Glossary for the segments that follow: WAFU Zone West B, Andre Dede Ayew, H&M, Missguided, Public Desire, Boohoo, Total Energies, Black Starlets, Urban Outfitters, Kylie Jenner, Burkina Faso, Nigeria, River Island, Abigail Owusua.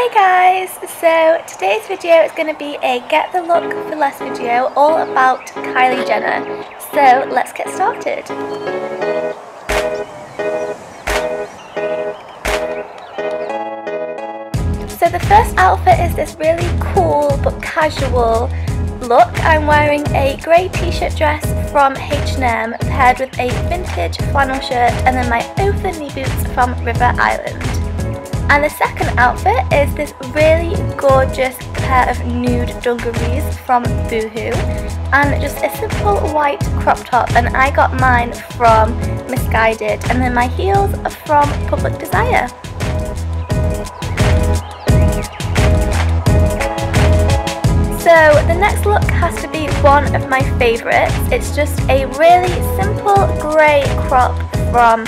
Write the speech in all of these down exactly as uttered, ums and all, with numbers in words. Hey guys, so today's video is going to be a get the look for less video all about Kylie Jenner, so let's get started. So the first outfit is this really cool but casual look. I'm wearing a grey t-shirt dress from H and M paired with a vintage flannel shirt and then my open knee boots from River Island. And the second outfit is this really gorgeous pair of nude dungarees from Boohoo and just a simple white crop top, and I got mine from Missguided and then my heels are from Public Desire. So the next look has to be one of my favourites. It's just a really simple grey crop from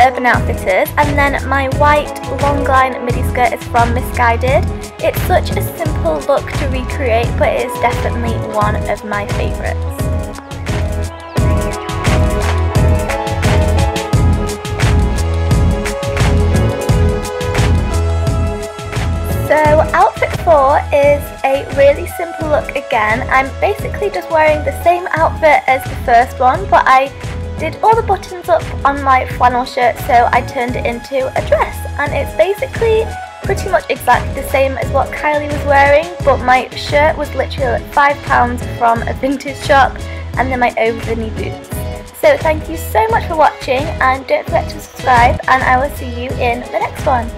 Urban Outfitters, and then my white long line midi skirt is from Missguided. It's such a simple look to recreate, but it is definitely one of my favourites. So outfit four is a really simple look again. I'm basically just wearing the same outfit as the first one, but I did all the buttons up on my flannel shirt, so I turned it into a dress, and it's basically pretty much exactly the same as what Kylie was wearing, but my shirt was literally like five pounds from a vintage shop and then my over-the-knee boots. So thank you so much for watching and don't forget to subscribe, and I will see you in the next one.